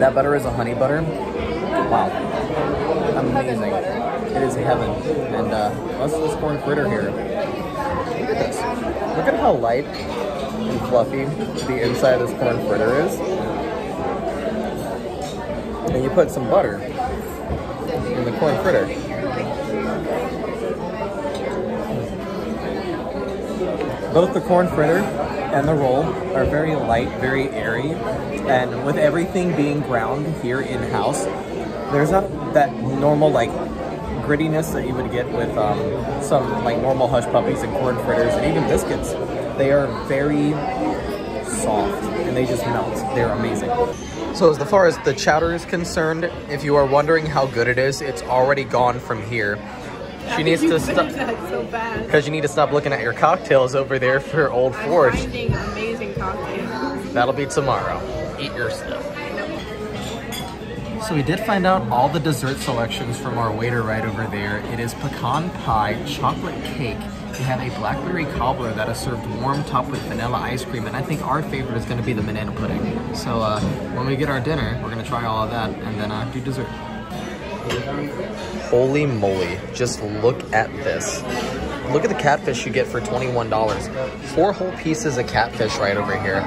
That butter is a honey butter. Wow, amazing. It is heaven. And what's this corn fritter here? Look at this. Look at how light and fluffy the inside of this corn fritter is. And you put some butter in the corn fritter. Both the corn fritter and the roll are very light, very airy. And with everything being ground here in-house, there's not that normal, like, grittiness that you would get with some, like, normal hush puppies and corn fritters and even biscuits. They are very soft, and they just melt. They're amazing. So as far as the chowder is concerned, if you are wondering how good it is, it's already gone from here. She needs to stop, because you need to stop looking at your cocktails over there for Old Forge. I'm finding amazing cocktails. That'll be tomorrow. Eat your stuff. So we did find out all the dessert selections from our waiter right over there. It is pecan pie, chocolate cake. We have a blackberry cobbler that is served warm, topped with vanilla ice cream. And I think our favorite is going to be the banana pudding. So when we get our dinner, we're going to try all of that and then do dessert. Holy moly, just look at this. Look at the catfish you get for $21. 4 whole pieces of catfish right over here.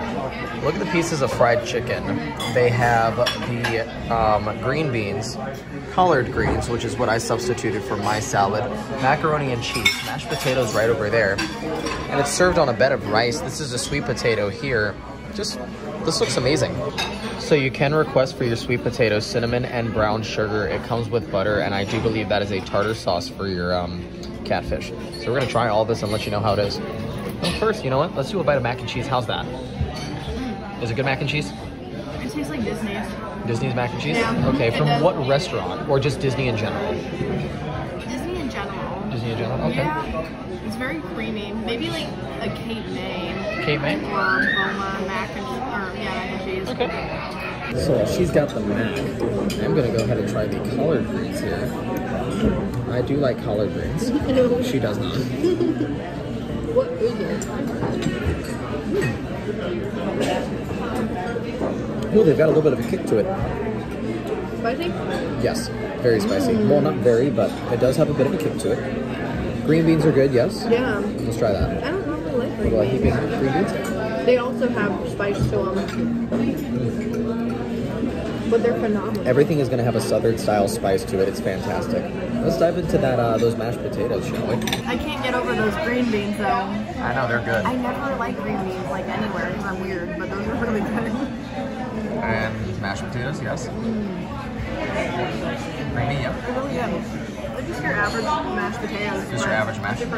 Look at the pieces of fried chicken. They have the green beans, collard greens, which is what I substituted for my salad, macaroni and cheese, mashed potatoes right over there. And it's served on a bed of rice. This is a sweet potato here. Just, this looks amazing. So you can request for your sweet potato cinnamon and brown sugar. It comes with butter, and I do believe that is a tartar sauce for your catfish. So we're gonna try all this and let you know how it is. Well, first, you know what? Let's do a bite of mac and cheese. How's that? Is it good mac and cheese? It tastes like Disney's. Disney's mac and cheese? Yeah. Okay, from what restaurant? Or just Disney in general? Disney in general. Disney in general, okay. Yeah, it's very creamy. Maybe like a Cape May. Cape May? Or Roma mac and cheese. Okay. So she's got the mac. I'm gonna go ahead and try the collard greens here. I do like collard greens. She does not. What is it? Ooh, they've got a little bit of a kick to it. Spicy? Yes, very spicy. Well, not very, but it does have a bit of a kick to it. Green beans are good, yes? Yeah. Let's try that. I don't really like green beans. They also have spice to them. But they're phenomenal. Everything is going to have a southern-style spice to it. It's fantastic. Let's dive into that those mashed potatoes, shall we? I can't get over those green beans, though. I know, they're good. I never like green beans, like, anywhere, because I'm weird, but those are really good. And mashed potatoes, yes. Creamy, yep. Really average mashed potatoes. Just your average mashed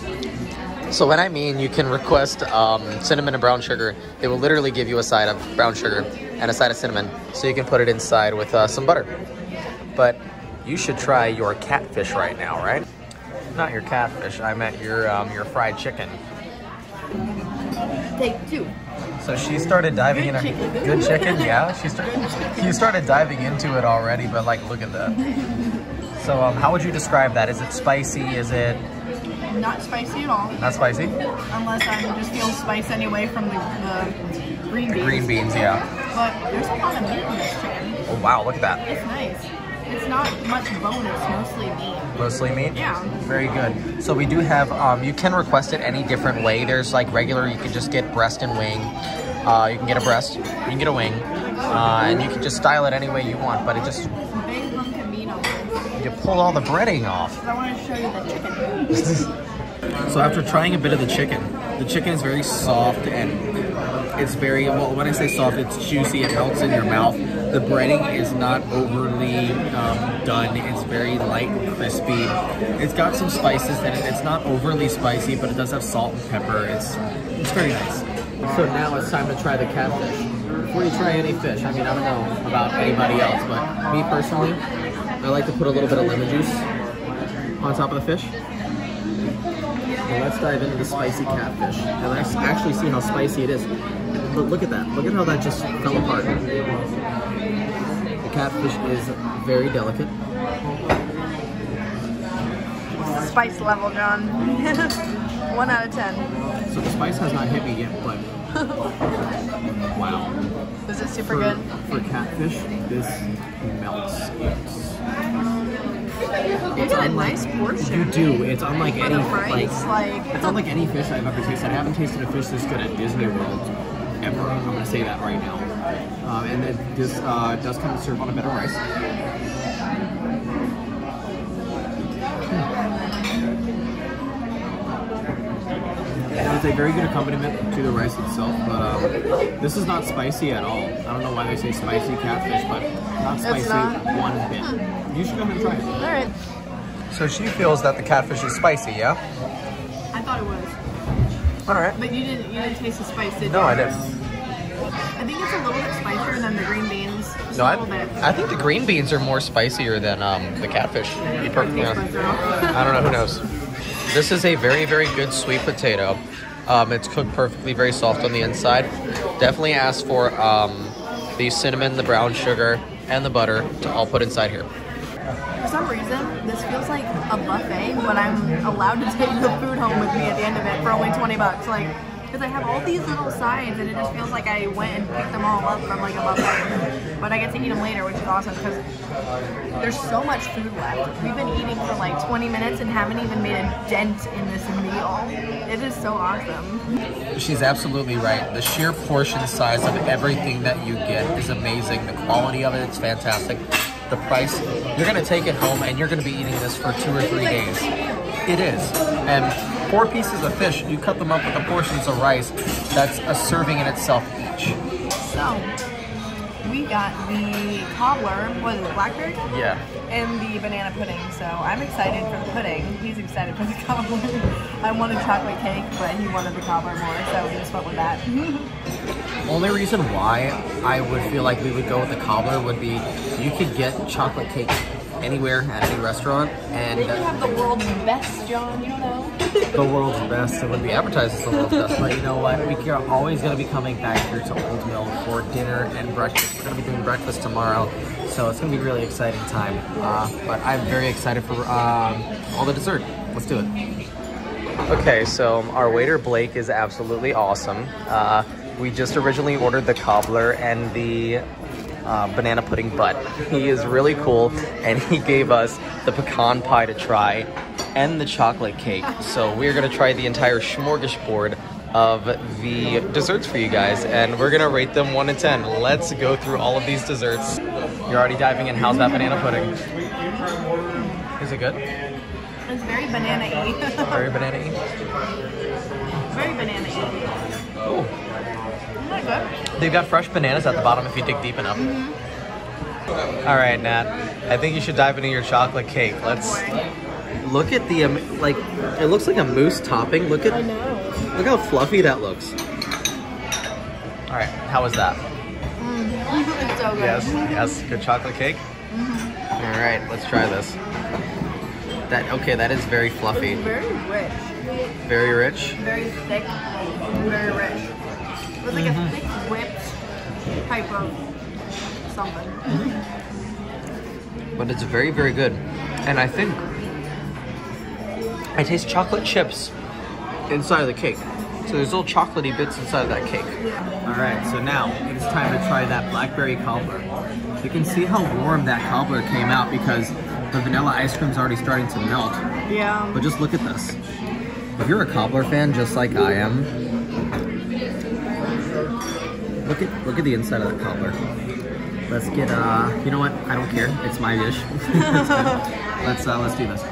potatoes. All right. So when I mean you can request cinnamon and brown sugar, they will literally give you a side of brown sugar and a side of cinnamon, so you can put it inside with some butter. But you should try your catfish right now, right? Not your catfish. I meant your fried chicken. Take two. So she started diving in her good chicken. Yeah, she started diving into it already. But like, look at that. So how would you describe that? Is it spicy? Is it not spicy at all? Not spicy. Unless I just feel spice anyway from the green beans. Green beans, yeah. But there's a lot of meat in this chicken. Oh wow, look at that. It's nice. It's not much bone, it's mostly meat. Mostly meat? Yeah. Very good. So we do have, you can request it any different way. There's like regular, you can just get breast and wing. You can get a breast, you can get a wing, and you can just style it any way you want, but it just... Big hunk of meat on it. You pull all the breading off. I want to show you the chicken. So after trying a bit of the chicken is very soft and... It's very, well, when I say soft, it's juicy, it melts in your mouth. The breading is not overly done. It's very light and crispy. It's got some spices in it. It's not overly spicy, but it does have salt and pepper. It's very nice. So now it's time to try the catfish. Before you try any fish, I mean, I don't know about anybody else, but me personally, I like to put a little bit of lemon juice on top of the fish. And let's dive into the spicy catfish. And let's actually see how spicy it is. But look at that. Look at how that just fell apart. The catfish is very delicate. Spice level, John. 1 out of 10. So the spice has not hit me yet, but wow. Is it super good? For catfish, this melts. You get a nice portion. You do. It's unlike any rice, like it's unlike any fish I've ever tasted. I haven't tasted a fish this good at Disney World ever. I'm gonna say that right now. And then this does come to serve on a bit of rice. It's a very good accompaniment to the rice itself, but this is not spicy at all. I don't know why they say spicy catfish, but not spicy one bit. You should go ahead and try it. All right. So she feels that the catfish is spicy, yeah? I thought it was. All right. But you didn't taste the spice, did you? No, I didn't. I think it's a little bit spicier than the green beans. No, I think the green beans are more spicier than the catfish. Perfectly honest. I don't know. Who knows? This is a very, very good sweet potato. It's cooked perfectly, very soft on the inside. Definitely ask for the cinnamon, the brown sugar, and the butter to all put inside here. For some reason, this feels like a buffet, but I'm allowed to take the food home with me at the end of it for only 20 bucks. Like, because I have all these little sides, and it just feels like I went and picked them all up from like a buffet. But I get to eat them later, which is awesome because there's so much food left. We've been eating for like 20 minutes and haven't even made a dent in this meal. It is so awesome. She's absolutely right. The sheer portion size of everything that you get is amazing. The quality of it, it's fantastic. The price, you're gonna take it home and you're gonna be eating this for 2 or 3 days. It is. And 4 pieces of fish, you cut them up with the portions of rice. That's a serving in itself each. So, we got the cobbler, what is it, blackberry cobbler? Yeah. And the banana pudding, so I'm excited for the pudding. He's excited for the cobbler. I wanted chocolate cake, but he wanted the cobbler more, so we just went with that. Only reason why I would feel like we would go with the cobbler would be, you could get chocolate cake anywhere at any restaurant, and they can have the world's best, John. You know the world's best. It would be advertised as the world's best, but you know what? We are always going to be coming back here to Old Mill for dinner and breakfast. We're going to be doing breakfast tomorrow, so it's going to be a really exciting time. But I'm very excited for all the dessert. Let's do it. Okay, so our waiter Blake is absolutely awesome. We just originally ordered the cobbler and the banana pudding, but he is really cool and he gave us the pecan pie to try and the chocolate cake. So we're gonna try the entire smorgasbord of the desserts for you guys, and we're gonna rate them 1 to 10. Let's go through all of these desserts. You're already diving in. How's that banana pudding? Is it good? It's very banana-y. Very banana-y? Very banana-y. Oh. They've got fresh bananas at the bottom if you dig deep enough. Mm-hmm. All right, Nat, I think you should dive into your chocolate cake. Let's look at the like. It looks like a mousse topping. Look at. I know. Look how fluffy that looks. All right, how was that? It's so good. Yes, good chocolate cake. All right, let's try this. That is very fluffy. It's very rich. Very rich. Very thick. Very rich. It was like a thick whipped type of something. But it's very, very good. And I think I taste chocolate chips inside of the cake. So there's little chocolatey bits inside of that cake. All right, so now it's time to try that blackberry cobbler. You can see how warm that cobbler came out because the vanilla ice cream's already starting to melt. Yeah. But just look at this. If you're a cobbler fan, just like I am, look at the inside of the cobbler. Let's get you know what? I don't care. It's my dish. Let's do this.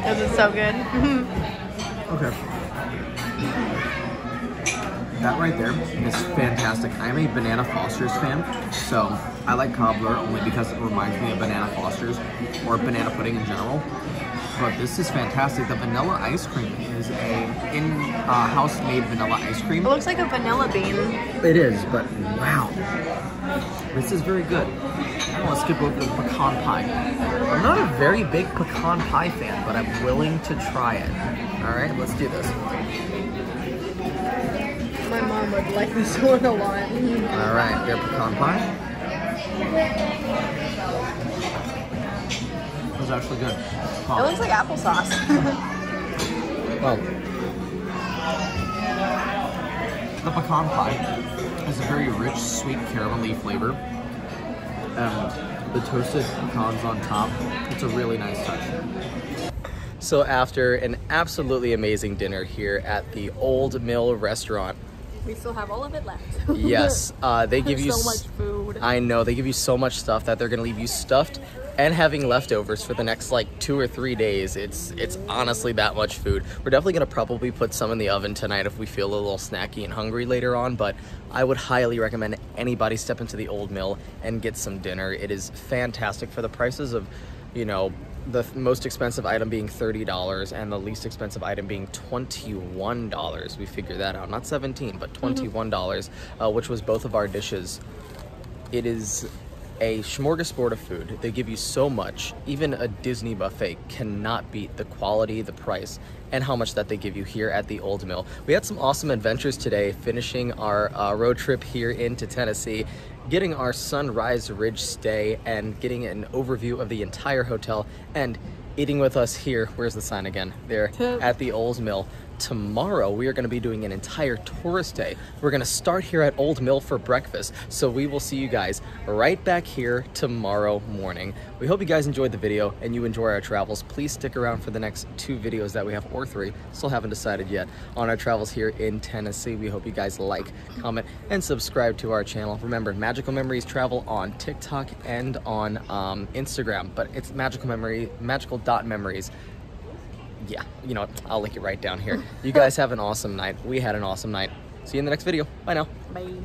This is so good. Okay. That right there is fantastic. I'm a Banana Foster's fan, so I like cobbler only because it reminds me of Banana Foster's or banana pudding in general. But this is fantastic. The vanilla ice cream is a house-made vanilla ice cream. It looks like a vanilla bean. It is, but wow. This is very good. Let's skip over the pecan pie. I'm not a very big pecan pie fan, but I'm willing to try it. All right, let's do this. My mom would like this one a lot. All right, your pecan pie. It was actually good. Oh. It looks like applesauce. Well, the pecan pie has a very rich, sweet caramelly flavor. The toasted pecans on top. It's a really nice touch. So after an absolutely amazing dinner here at the Old Mill Restaurant. We still have all of it left. Yes, they give you so much food. I know, they give you so much stuff that they're gonna leave you stuffed and having leftovers for the next like 2 or 3 days. It's honestly that much food. We're definitely gonna probably put some in the oven tonight if we feel a little snacky and hungry later on, but I would highly recommend anybody step into the Old Mill and get some dinner. It is fantastic for the prices of, you know, the most expensive item being $30 and the least expensive item being $21. We figured that out, not 17, but $21, which was both of our dishes. It is a smorgasbord of food. They give you so much. Even a Disney buffet cannot beat the quality, the price, and how much that they give you here at the Old Mill. We had some awesome adventures today, finishing our road trip here into Tennessee, getting our Sunrise Ridge stay, and getting an overview of the entire hotel, and eating with us here, where's the sign again? There, at the Old Mill. Tomorrow, we are gonna be doing an entire tourist day. We're gonna start here at Old Mill for breakfast. So we will see you guys right back here tomorrow morning. We hope you guys enjoyed the video and you enjoy our travels. Please stick around for the next 2 videos that we have, or 3, still haven't decided yet, on our travels here in Tennessee. We hope you guys like, comment, and subscribe to our channel. Remember, Magical Memories Travel on TikTok and on Instagram, but it's magical.memories. Yeah, you know what? I'll link it right down here. You guys have an awesome night. We had an awesome night. See you in the next video. Bye now. Bye.